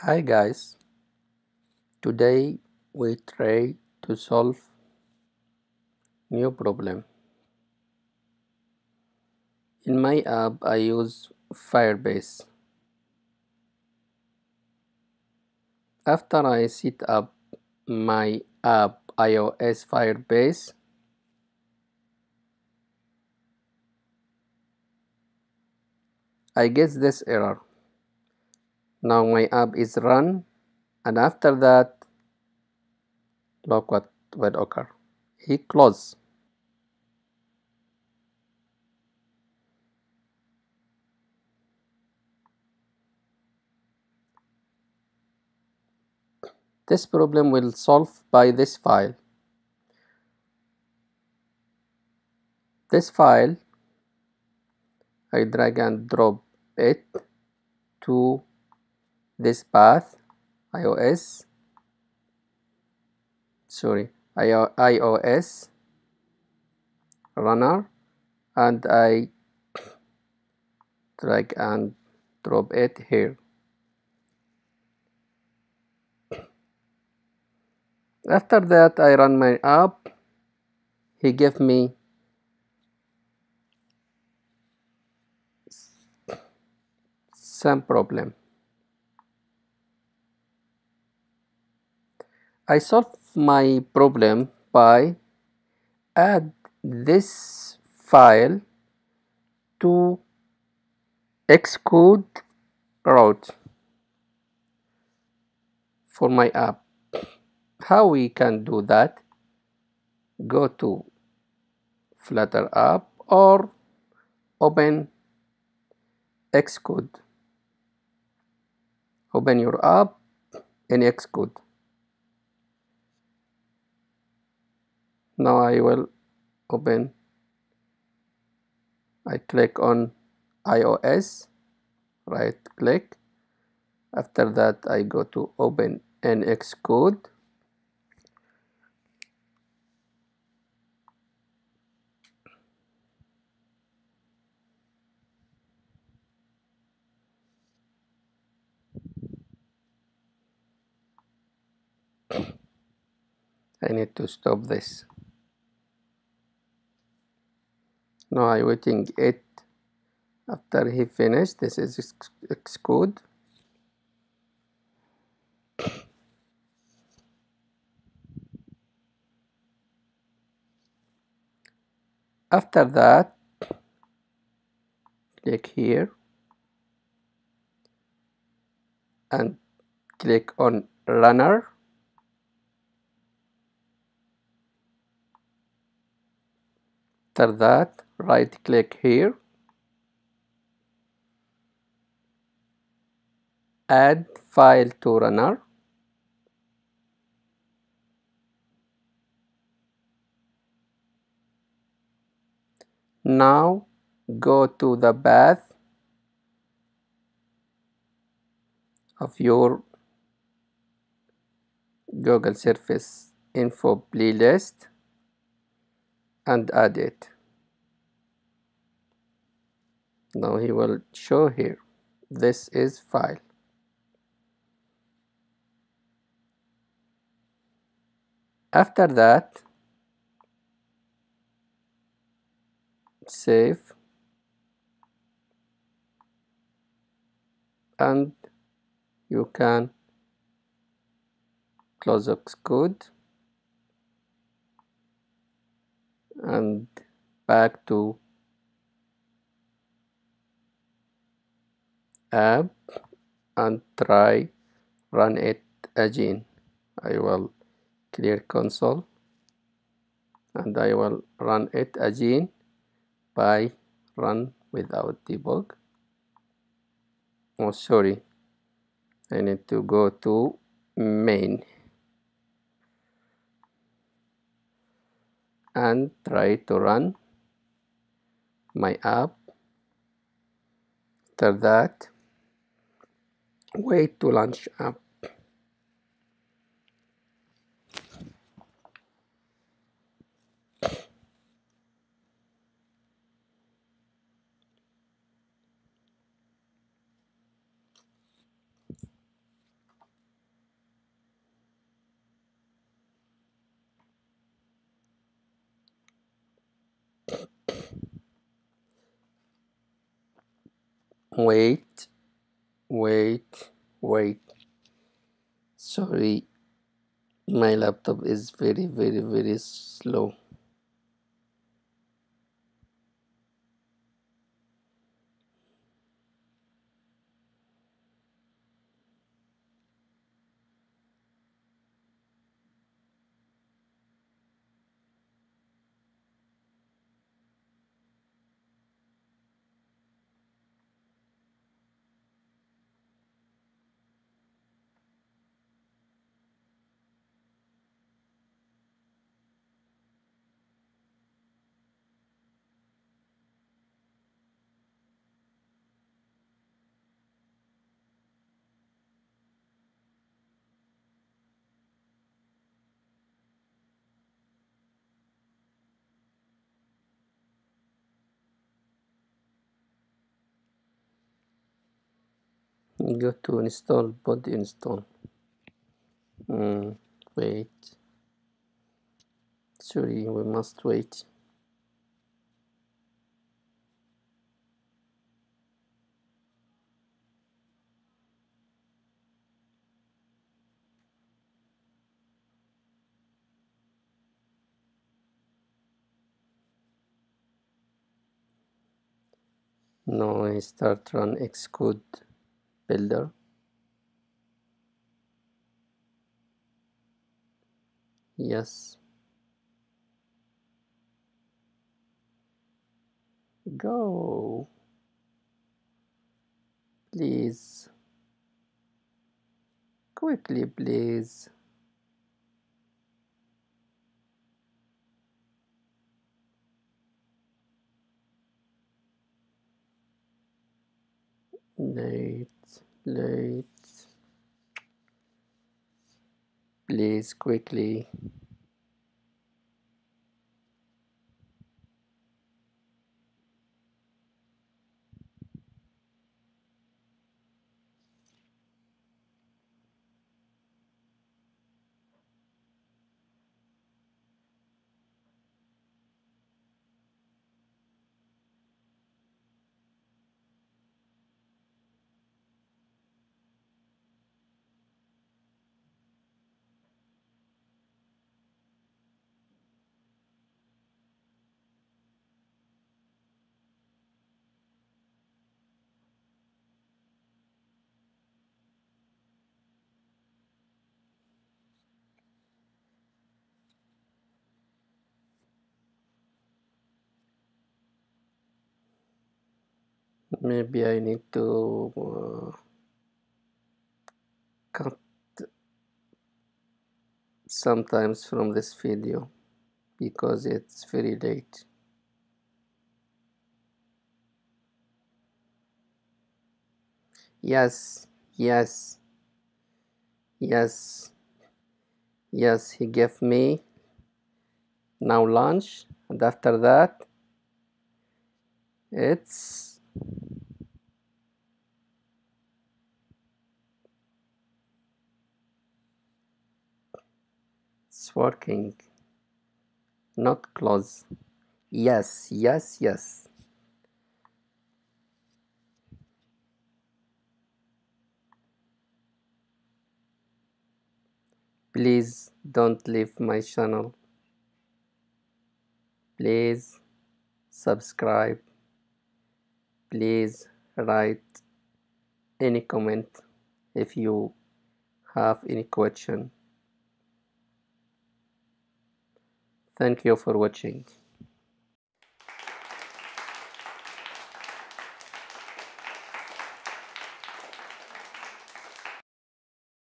Hi guys, today we try to solve new problem. In my app I use Firebase. After I set up my app iOS Firebase, I get this error. Now my app is run, and after that look what will occur. He close. This problem will solve by this file. This file I drag and drop it to this path iOS runner, and I drag and drop it here. After that I run my app. He gave me some problem. I solve my problem by add this file to Xcode route for my app. How we can do that? Go to Flutter app or open Xcode. Open your app in Xcode. Now I will open, I click on iOS, right click, after that I go to open in Xcode. I need to stop this. Now I waiting it after he finished. This is Xcode. After that, click here and click on runner. After that, right click here, add file to runner. Now go to the path of your Google Service Info playlist and add it. Now he will show here. This is file. After that, save and you can close Xcode and back to app and try run it again. I will clear console and I will run it again by run without debug. Oh sorry, I need to go to main and try to run my app. After that, wait to launch app. wait. Sorry, my laptop is very slow. Go to install, but install. Wait. Sorry, we must wait. Now I start run Xcode builder. Yes. Go. Please. Quickly, please. Late. Please, quickly. Maybe I need to cut sometimes from this video because it's very late. Yes, he gave me now lunch, and after that it's working, not close. Yes. Please don't leave my channel. Please subscribe. Please write any comment if you have any question. Thank you for watching.